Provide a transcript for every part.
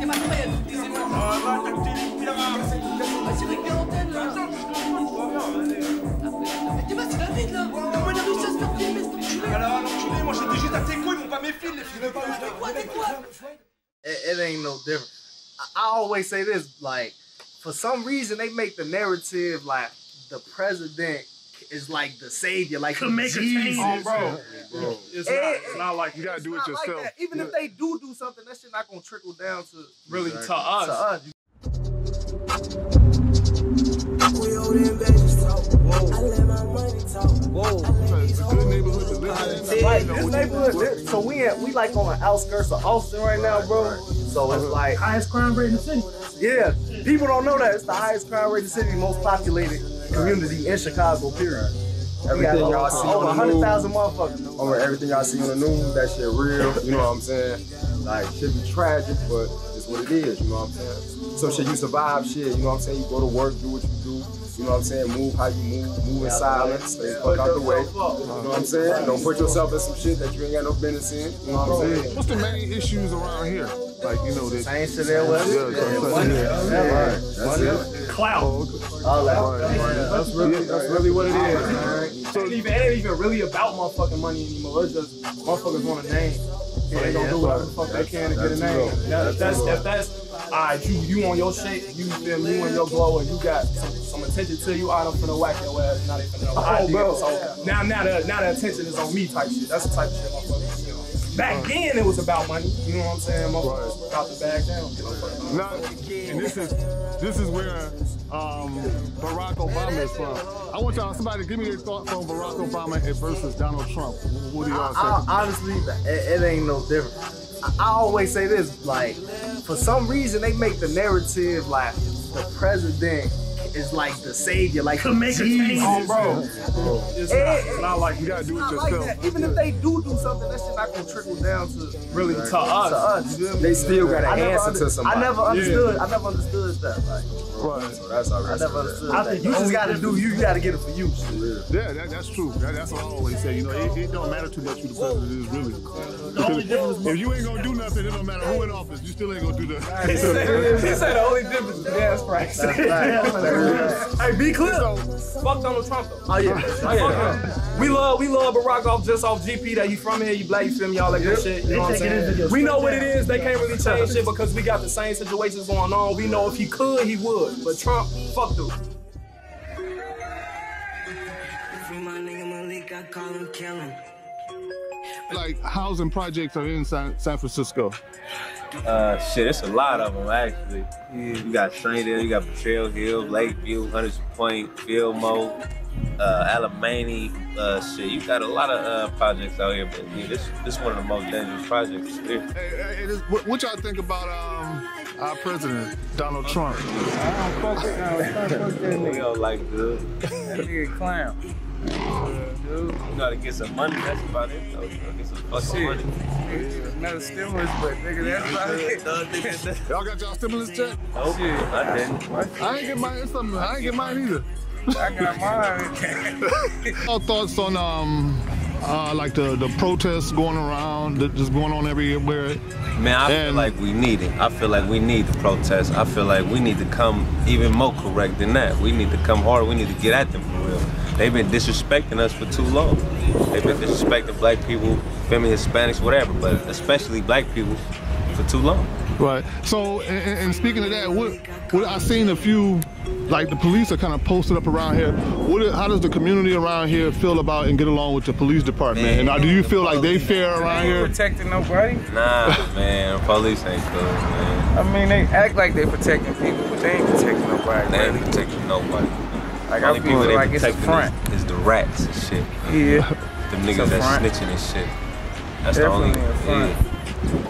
It ain't no different. I always say this, like, for some reason they make the narrative like the president is like the savior, like Jesus. Oh, bro. It's not like you gotta do it yourself. Like even if they do something, that shit not gonna trickle down to really to us. Like this neighborhood, so we like on the outskirts of Austin right now, bro. So it's like highest crime rate in the city. Yeah, people don't know that it's the highest crime rate in the city, most populated community in Chicago. Period. Everything y'all see on the news, 100,000 motherfuckers. Over everything y'all see on the news, that shit real. You know what I'm saying? Like shit be tragic, but it's what it is. You know what I'm saying? So shit, you survive shit. You know what I'm saying? You go to work, do what you do. You know what I'm saying? Move how you move, move in silence, stay the fuck out the way. You know what I'm saying? Don't put yourself in some shit that you ain't got no business in. You know what I'm saying? What's the main issues around here? Like, you know, this. Same shit there was. That's it. Clout. All that. That's really what it is. Right. So it ain't even really about motherfucking money anymore. It's just motherfuckers want a name. So they gonna do whatever the fuck they can to get a name. If that's you on your shit, you on your glow, and you got some attention to you, I don't finna whack your ass, not even know I did. So now the attention is on me type shit. That's the type of shit motherfuckers, you know. Back then it was about money, you know what I'm saying? Motherfuckers about the bag down. And this is where Barack Obama is from. I want y'all, somebody give me your thoughts on Barack Obama versus Donald Trump. What do y'all say? Honestly, it ain't no different. I always say this, like, for some reason they make the narrative like the president is like the savior, like Jesus. Oh, bro. It's not like you gotta do it yourself. Like even if they do something, that shit not gonna trickle down to really to us. They still gotta answer to somebody. I never understood that. Like, right. So that's all right. I think you just gotta do you. You gotta get it for you. Shit. Yeah, that's true. That's what I always say. You know, it don't matter too much who the president is, really. The only difference, if you ain't gonna do nothing, it don't matter who in office. You still ain't gonna do nothing. He said the only difference is gas price. Hey, be clear. So, fuck Donald Trump though. Oh yeah. We love Barack just off GP that you from here, you black, you feel me, all that good shit. You know what I'm saying? We know what it is. They can't really change shit because we got the same situations going on. We know if he could, he would. But Trump, fuck dude. From my nigga Malik, I call him killing. Like, housing projects are in San Francisco. Shit, it's a lot of them, actually. You got Train Dale, you got Betrail Hill, Lakeview, Hunters Point, Field mode, Alemane. Shit, you got a lot of projects out here, but yeah, this one of the most dangerous projects here. Hey, what y'all think about our president, Donald Trump? I don't fuck with Donald Trump. We don't like good. That nigga clown. Dude. You gotta get some money, that's about it. Though. Get some fucking money. Not stimulus, but nigga, that's about it. Y'all got y'all stimulus check? Nope, shit. I didn't. I ain't get mine. I ain't get mine either. I got mine. Our thoughts on like the protests going around, just going on everywhere. Man, I feel like we need it. I feel like we need the protests. I feel like we need to come even more correct than that. We need to come harder. We need to get at them for real. They've been disrespecting us for too long. They've been disrespecting black people, feminists, Hispanics, whatever, but especially black people for too long. Right. So, and speaking of that, what I seen a few, like the police are kind of posted up around here. How does the community around here feel about and get along with the police department? Man, and do you feel like they fair around here? Protecting nobody? Nah, man, police ain't cool, man. I mean, they act like they protecting people, but they ain't protecting nobody. They ain't protecting nobody. Like, only people that like protecting is the rats and shit. Yeah. Them niggas that snitching and shit. That's definitely the only thing.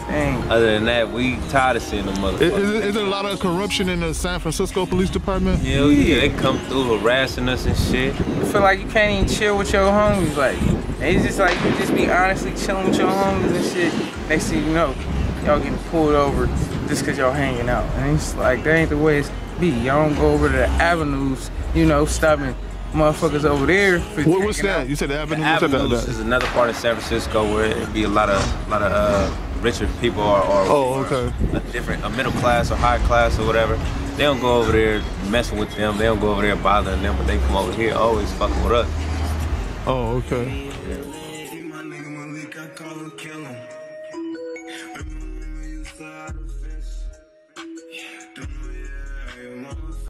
Dang. Other than that, we tired of seeing the motherfuckers. Is there a lot of corruption in the San Francisco Police Department? Yeah, they come through harassing us and shit. I feel like you can't even chill with your homies. Like, it's just like you just be honestly chilling with your homies and shit. Next thing you know, y'all getting pulled over just because y'all hanging out. And it's like, that ain't the way it's be. Y'all don't go over to the avenues, you know, stopping motherfuckers over there. What was that? You said the avenues? The avenues is another part of San Francisco where it'd be a lot of richer people are oh, okay. a middle class or high class or whatever. They don't go over there messing with them. They don't go over there bothering them, but they come over here always fucking with us. Oh, okay. Yeah.